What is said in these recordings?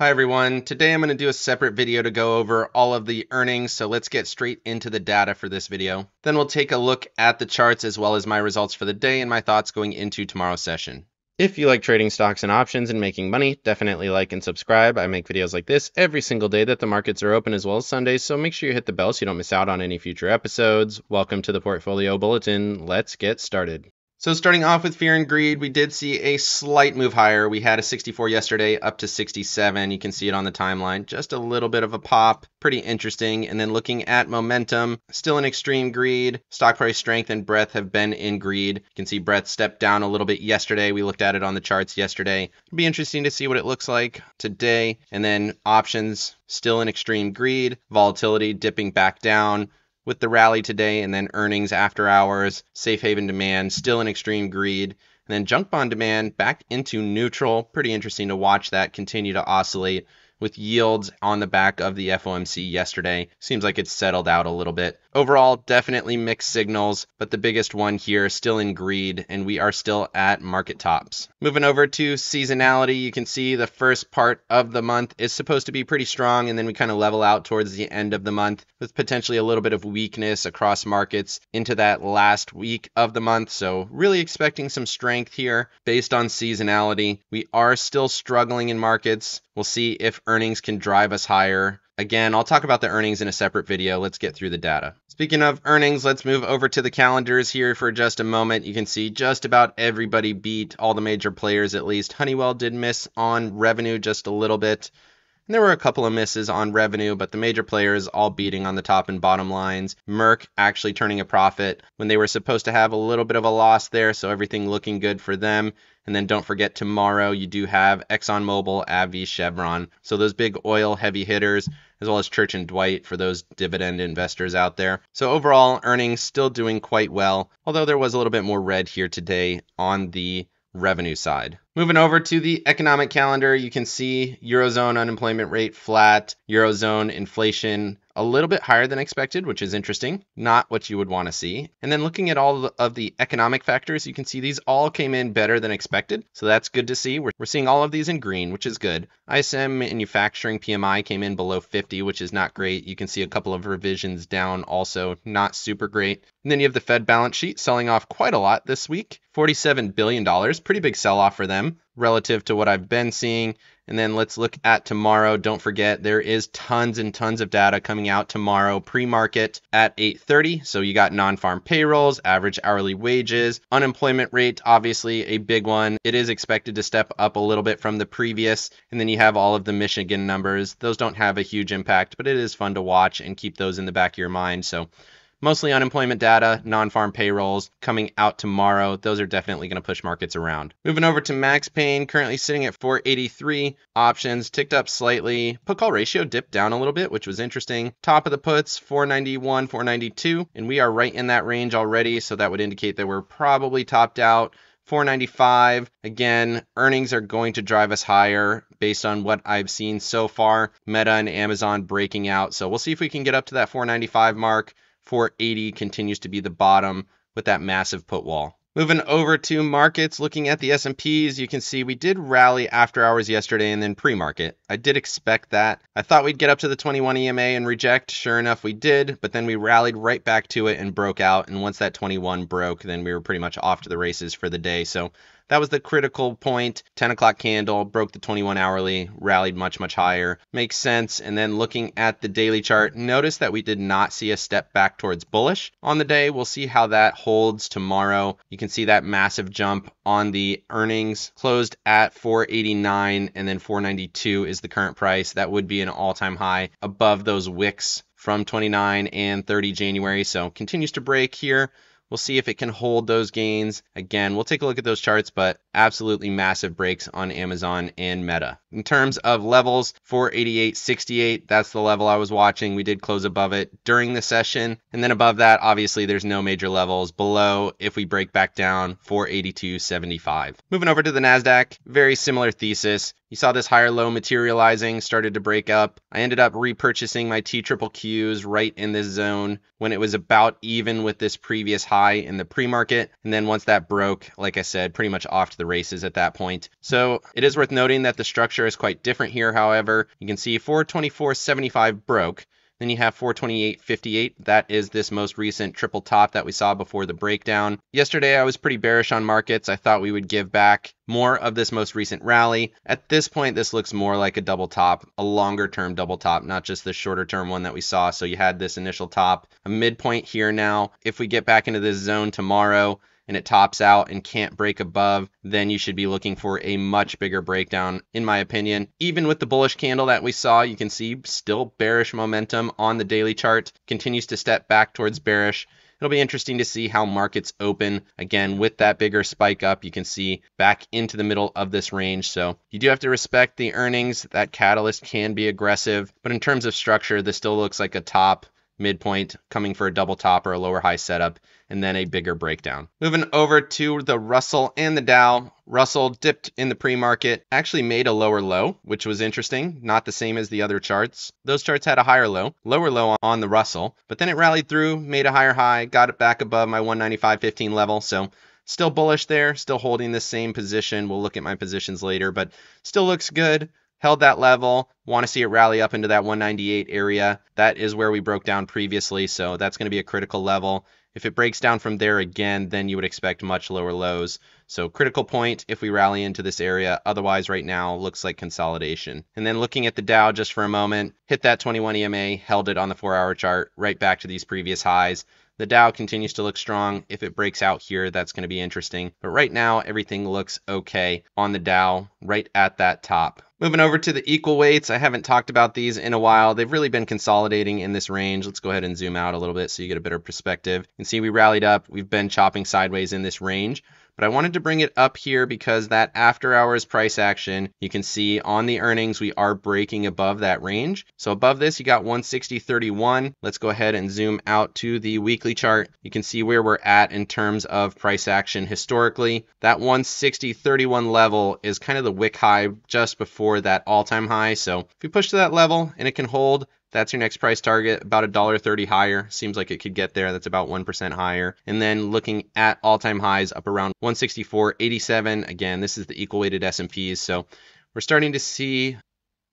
Hi everyone, today I'm going to do a separate video to go over all of the earnings, so let's get straight into the data for this video. Then we'll take a look at the charts as well as my results for the day and my thoughts going into tomorrow's session. If you like trading stocks and options and making money, definitely like and subscribe. I make videos like this every single day that the markets are open as well as Sundays, so make sure you hit the bell so you don't miss out on any future episodes. Welcome to the Portfolio Bulletin. Let's get started. So starting off with fear and greed, we did see a slight move higher. We had a 64 yesterday up to 67. You can see it on the timeline. Just a little bit of a pop. Pretty interesting. And then looking at momentum, still in extreme greed. Stock price strength and breadth have been in greed. You can see breadth stepped down a little bit yesterday. We looked at it on the charts yesterday. It'll be interesting to see what it looks like today. And then options still in extreme greed. Volatility dipping back down with the rally today, and then earnings after hours, safe haven demand, still in extreme greed, and then junk bond demand back into neutral. Pretty interesting to watch that continue to oscillate with yields on the back of the FOMC yesterday. Seems like it's settled out a little bit. Overall, definitely mixed signals, but the biggest one here still in greed, and we are still at market tops. Moving over to seasonality, you can see the first part of the month is supposed to be pretty strong, and then we kind of level out towards the end of the month with potentially a little bit of weakness across markets into that last week of the month. So really expecting some strength here based on seasonality. We are still struggling in markets. We'll see if earnings can drive us higher. Again, I'll talk about the earnings in a separate video. Let's get through the data. Speaking of earnings, let's move over to the calendars here for just a moment. You can see just about everybody beat, all the major players at least. Honeywell did miss on revenue just a little bit. And there were a couple of misses on revenue, but the major players all beating on the top and bottom lines. Merck actually turning a profit when they were supposed to have a little bit of a loss there, so everything looking good for them. And then don't forget tomorrow you do have ExxonMobil, AbbVie, Chevron. So those big oil heavy hitters, as well as Church and Dwight for those dividend investors out there. So overall earnings still doing quite well, although there was a little bit more red here today on the revenue side. Moving over to the economic calendar, you can see Eurozone unemployment rate flat, Eurozone inflation a little bit higher than expected, which is interesting, not what you would want to see. And then looking at all of the economic factors, you can see these all came in better than expected. So that's good to see. We're seeing all of these in green, which is good. ISM manufacturing PMI came in below 50, which is not great. You can see a couple of revisions down also, not super great. And then you have the Fed balance sheet selling off quite a lot this week, $47 billion, pretty big sell-off for them relative to what I've been seeing. And then let's look at tomorrow. Don't forget, there is tons and tons of data coming out tomorrow, pre-market at 8:30. So you got non-farm payrolls, average hourly wages, unemployment rate, obviously a big one. It is expected to step up a little bit from the previous. And then you have all of the Michigan numbers. Those don't have a huge impact, but it is fun to watch and keep those in the back of your mind. So mostly unemployment data, non-farm payrolls coming out tomorrow. Those are definitely going to push markets around. Moving over to Max Payne, currently sitting at 483. Options ticked up slightly. Put call ratio dipped down a little bit, which was interesting. Top of the puts, 491, 492. And we are right in that range already, so that would indicate that we're probably topped out. 495. Again, earnings are going to drive us higher based on what I've seen so far. Meta and Amazon breaking out. So we'll see if we can get up to that 495 mark. 480 continues to be the bottom with that massive put wall. Moving over to markets, looking at the S&Ps, you can see we did rally after hours yesterday and then pre-market. I did expect that. I thought we'd get up to the 21 EMA and reject. Sure enough, we did, but then we rallied right back to it and broke out. And once that 21 broke, then we were pretty much off to the races for the day. So that was the critical point. 10 o'clock candle, broke the 21 hourly, rallied much, much higher. Makes sense. And then looking at the daily chart, notice that we did not see a step back towards bullish on the day. We'll see how that holds tomorrow. You can see that massive jump on the earnings, closed at 489 and then 492 is the current price. That would be an all-time high above those wicks from 29 and 30 January. So continues to break here. We'll see if it can hold those gains. Again, we'll take a look at those charts, but absolutely massive breaks on Amazon and Meta. In terms of levels, 488.68, that's the level I was watching. We did close above it during the session. And then above that, obviously, there's no major levels. Below, if we break back down, 482.75. Moving over to the NASDAQ, very similar thesis. You saw this higher low materializing, started to break up. I ended up repurchasing my TQQQs right in this zone when it was about even with this previous high in the pre-market. And then once that broke, like I said, pretty much off to the races at that point. So it is worth noting that the structure is quite different here, however. You can see 424.75 broke. Then you have 428.58. That is this most recent triple top that we saw before the breakdown. Yesterday, I was pretty bearish on markets. I thought we would give back more of this most recent rally. At this point, this looks more like a double top, a longer term double top, not just the shorter term one that we saw. So you had this initial top, a midpoint here now. If we get back into this zone tomorrow, and it tops out and can't break above, then you should be looking for a much bigger breakdown, in my opinion. Even with the bullish candle that we saw, you can see still bearish momentum on the daily chart, continues to step back towards bearish. It'll be interesting to see how markets open. Again, with that bigger spike up, you can see back into the middle of this range. So you do have to respect the earnings. That catalyst can be aggressive, but in terms of structure, this still looks like a top, midpoint, coming for a double top or a lower high setup, and then a bigger breakdown. Moving over to the Russell and the Dow. Russell dipped in the pre-market, actually made a lower low, which was interesting, not the same as the other charts. Those charts had a higher low, lower low on the Russell, but then it rallied through, made a higher high, got it back above my 195.15 level. So still bullish there, still holding the same position. We'll look at my positions later, but still looks good. Held that level, want to see it rally up into that 198 area. That is where we broke down previously, so that's going to be a critical level. If it breaks down from there again, then you would expect much lower lows. So critical point if we rally into this area. Otherwise, right now, looks like consolidation. And then looking at the Dow just for a moment, hit that 21 EMA, held it on the 4-hour chart, right back to these previous highs. The Dow continues to look strong. If it breaks out here, that's going to be interesting. But right now, everything looks okay on the Dow, right at that top. Moving over to the equal weights. I haven't talked about these in a while. They've really been consolidating in this range. Let's go ahead and zoom out a little bit so you get a better perspective. You can see we rallied up. We've been chopping sideways in this range, but I wanted to bring it up here because that after hours price action, you can see on the earnings, we are breaking above that range. So above this, you got 160.31. Let's go ahead and zoom out to the weekly chart. You can see where we're at in terms of price action historically. That 160.31 level is kind of the wick high just before that all-time high. So if you push to that level and it can hold, that's your next price target, about $1.30 higher. Seems like it could get there. That's about 1% higher. And then looking at all-time highs up around 164.87. Again, this is the equal weighted S&Ps. So we're starting to see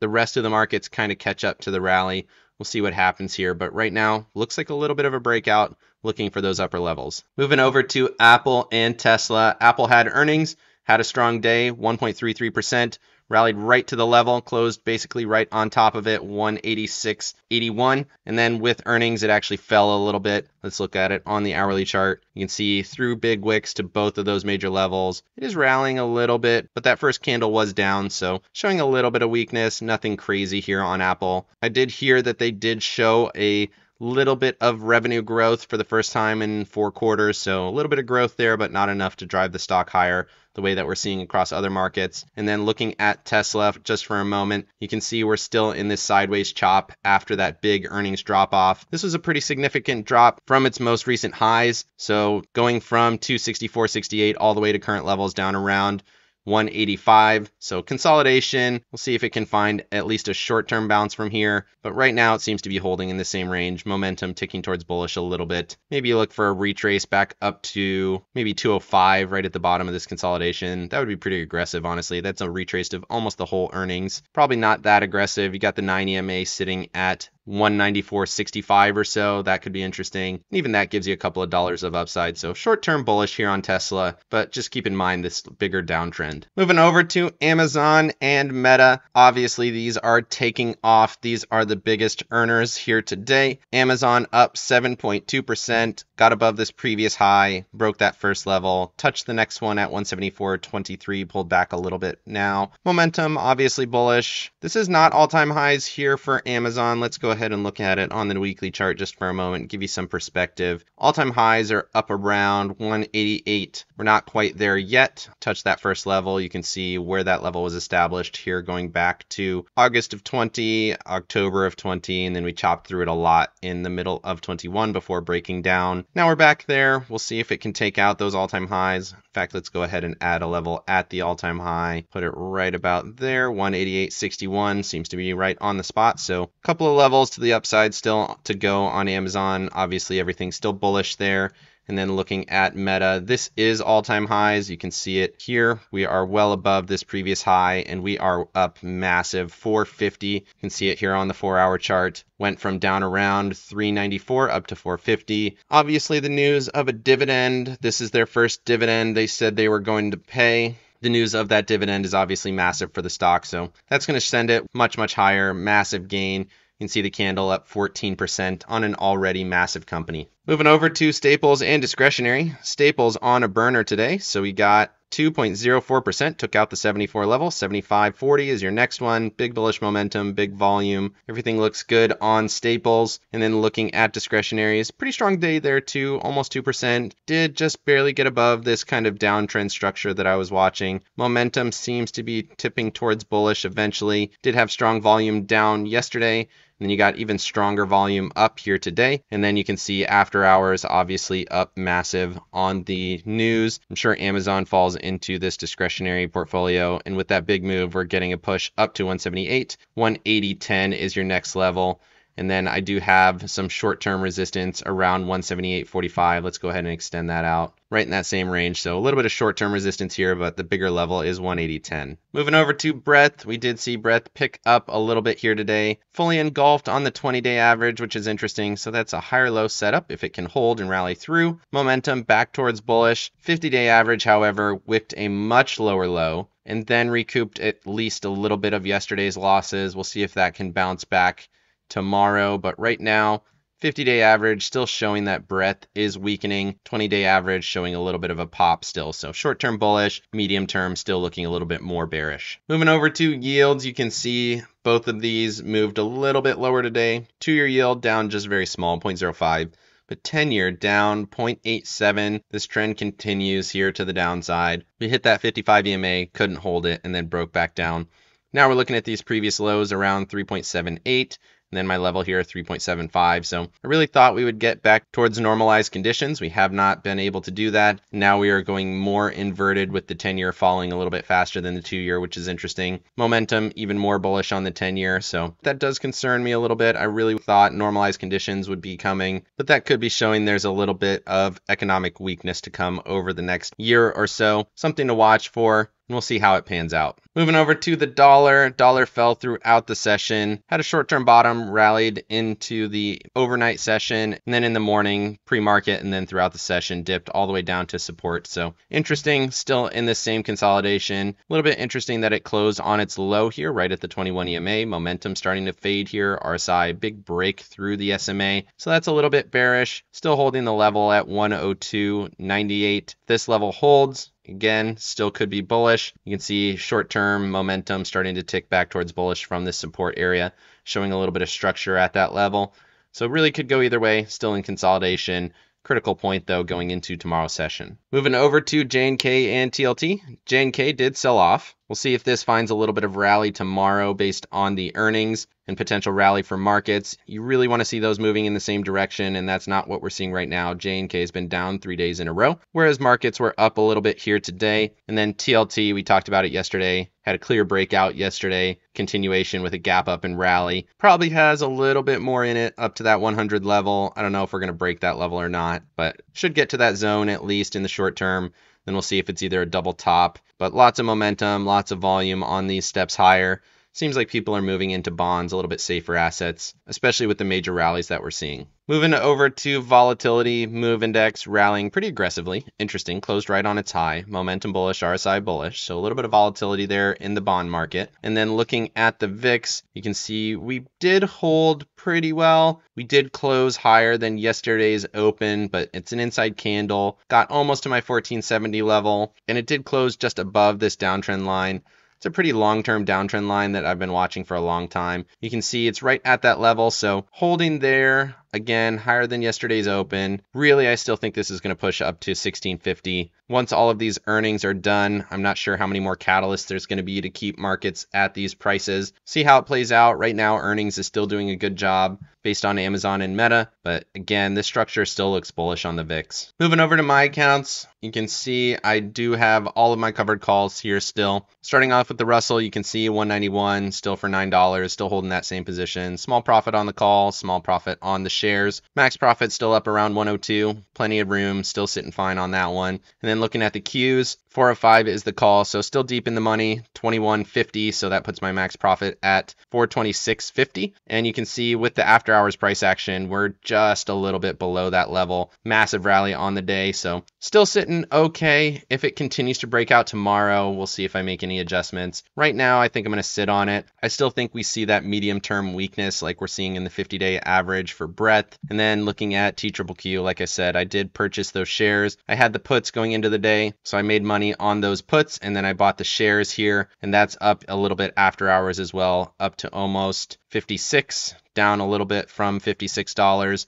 the rest of the markets kind of catch up to the rally. We'll see what happens here. But right now, looks like a little bit of a breakout, looking for those upper levels. Moving over to Apple and Tesla. Apple had earnings, had a strong day, 1.33%. Rallied right to the level, closed basically right on top of it, 186.81. And then with earnings, it actually fell a little bit. Let's look at it on the hourly chart. You can see through big wicks to both of those major levels. It is rallying a little bit, but that first candle was down, so showing a little bit of weakness, nothing crazy here on Apple. I did hear that they did show a little bit of revenue growth for the first time in 4 quarters. So a little bit of growth there, but not enough to drive the stock higher the way that we're seeing across other markets. And then looking at Tesla just for a moment, you can see we're still in this sideways chop after that big earnings drop off. This was a pretty significant drop from its most recent highs. So going from 264.68 all the way to current levels down around 185. So consolidation, we'll see if it can find at least a short-term bounce from here. But right now it seems to be holding in the same range, momentum ticking towards bullish a little bit. Maybe look for a retrace back up to maybe 205 right at the bottom of this consolidation. That would be pretty aggressive, honestly. That's a retrace of almost the whole earnings. Probably not that aggressive. You got the 9 EMA sitting at 194.65 or so. That could be interesting. Even that gives you a couple of dollars of upside. So short-term bullish here on Tesla, but just keep in mind this bigger downtrend. Moving over to Amazon and Meta. Obviously, these are taking off. These are the biggest earners here today. Amazon up 7.2%, got above this previous high, broke that first level, touched the next one at 174.23, pulled back a little bit now. Momentum, obviously bullish. This is not all-time highs here for Amazon. Let's go ahead and look at it on the weekly chart just for a moment, give you some perspective. All-time highs are up around 188. We're not quite there yet. Touch that first level. You can see where that level was established here, going back to August of 20, October of 20, and then we chopped through it a lot in the middle of 21 before breaking down. Now we're back there. We'll see if it can take out those all-time highs. In fact, let's go ahead and add a level at the all-time high. Put it right about there. 188.61 seems to be right on the spot. So a couple of levels to the upside still to go on Amazon. Obviously, everything's still bullish there. And then looking at Meta, this is all-time highs. You can see it here. We are well above this previous high, and we are up massive, 450. You can see it here on the 4-hour chart. Went from down around 394 up to 450. Obviously, the news of a dividend. This is their first dividend they said they were going to pay. The news of that dividend is obviously massive for the stock, so that's going to send it much, much higher, massive gain. You can see the candle up 14% on an already massive company. Moving over to staples and discretionary. Staples on a burner today. So we got 2.04%, took out the 74 level. 75.40 is your next one. Big bullish momentum, big volume. Everything looks good on staples. And then looking at discretionaries, pretty strong day there too, almost 2%. Did just barely get above this kind of downtrend structure that I was watching. Momentum seems to be tipping towards bullish eventually. Did have strong volume down yesterday. And then you got even stronger volume up here today. And then you can see after hours, obviously up massive on the news. I'm sure Amazon falls into this discretionary portfolio. And with that big move, we're getting a push up to 178. 180.10 is your next level. And then I do have some short-term resistance around 178.45. Let's go ahead and extend that out right in that same range. So a little bit of short-term resistance here, but the bigger level is 180.10. Moving over to breadth, we did see breadth pick up a little bit here today. Fully engulfed on the 20-day average, which is interesting. So that's a higher low setup if it can hold and rally through. Momentum back towards bullish. 50-day average, however, wicked a much lower low and then recouped at least a little bit of yesterday's losses. We'll see if that can bounce back tomorrow, but right now 50-day average still showing that breadth is weakening, 20-day average showing a little bit of a pop still. So short-term bullish, medium-term still looking a little bit more bearish. Moving over to yields, you can see both of these moved a little bit lower today. 2-year yield down just very small, 0.05, but 10-year down 0.87. This trend continues here to the downside. We hit that 55 EMA, couldn't hold it, and then broke back down. Now we're looking at these previous lows around 3.78. And then my level here, 3.75. So I really thought we would get back towards normalized conditions. We have not been able to do that. Now we are going more inverted with the 10-year falling a little bit faster than the 2-year, which is interesting. Momentum even more bullish on the 10-year. So that does concern me a little bit. I really thought normalized conditions would be coming, but that could be showing there's a little bit of economic weakness to come over the next year or so. Something to watch for. And we'll see how it pans out. Moving over to the dollar. Dollar fell throughout the session, had a short-term bottom, rallied into the overnight session, and then in the morning, pre-market, and then throughout the session, dipped all the way down to support. So interesting, still in this same consolidation. A little bit interesting that it closed on its low here, right at the 21 EMA. Momentum starting to fade here. RSI, big break through the SMA. So that's a little bit bearish. Still holding the level at 102.98. This level holds. Again, still could be bullish. You can see short-term momentum starting to tick back towards bullish from this support area, showing a little bit of structure at that level. So it really could go either way, still in consolidation. Critical point, though, going into tomorrow's session. Moving over to JNK and TLT. JNK did sell off. We'll see if this finds a little bit of rally tomorrow based on the earnings and potential rally for markets. You really want to see those moving in the same direction, and that's not what we're seeing right now. JNK has been down 3 days in a row, whereas markets were up a little bit here today. And then TLT, we talked about it yesterday, had a clear breakout yesterday, continuation with a gap up and rally. Probably has a little bit more in it up to that 100 level. I don't know if we're going to break that level or not, but should get to that zone at least in the short term. Then we'll see if it's either a double top, but lots of momentum, lots of volume on these steps higher. Seems like people are moving into bonds, a little bit safer assets, especially with the major rallies that we're seeing. Moving over to volatility, MOVE index rallying pretty aggressively. Interesting, closed right on its high. Momentum bullish, RSI bullish. So a little bit of volatility there in the bond market. And then looking at the VIX, you can see we did hold pretty well. We did close higher than yesterday's open, but it's an inside candle. Got almost to my 1470 level, and it did close just above this downtrend line. It's a pretty long-term downtrend line that I've been watching for a long time. You can see it's right at that level. So holding there, again, higher than yesterday's open. Really, I still think this is going to push up to 1650. Once all of these earnings are done, I'm not sure how many more catalysts there's going to be to keep markets at these prices. See how it plays out. Right now, earnings is still doing a good job based on Amazon and Meta. But again, this structure still looks bullish on the VIX. Moving over to my accounts, you can see I do have all of my covered calls here still. Starting off with the Russell, you can see 191 still for $9, still holding that same position. Small profit on the call, small profit on the share. shares. Max profit still up around 102. Plenty of room, still sitting fine on that one. And then looking at the Qs, 405 is the call, so still deep in the money, 21.50. So that puts my max profit at 426.50. And you can see with the after hours price action, we're just a little bit below that level. Massive rally on the day, so still sitting okay. If it continues to break out tomorrow, we'll see if I make any adjustments. Right now, I think I'm going to sit on it. I still think we see that medium term weakness like we're seeing in the 50-day average for breadth. And then looking at TQQQ, like I said, I did purchase those shares. I had the puts going into the day, so I made money on those puts, and then I bought the shares here, and that's up a little bit after hours as well, up to almost 56, down a little bit from $56.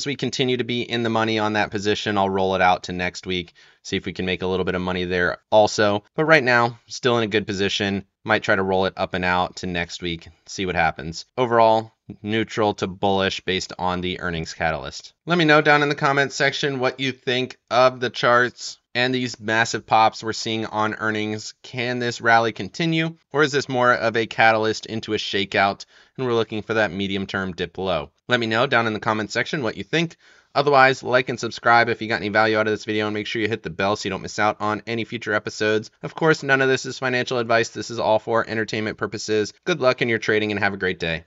As we continue to be in the money on that position, I'll roll it out to next week, see if we can make a little bit of money there also. But right now, still in a good position. Might try to roll it up and out to next week, see what happens. Overall, neutral to bullish based on the earnings catalyst. Let me know down in the comments section what you think of the charts and these massive pops we're seeing on earnings. Can this rally continue, or is this more of a catalyst into a shakeout and we're looking for that medium-term dip low? Let me know down in the comments section what you think. Otherwise, like and subscribe if you got any value out of this video, and make sure you hit the bell so you don't miss out on any future episodes. Of course, none of this is financial advice. This is all for entertainment purposes. Good luck in your trading and have a great day.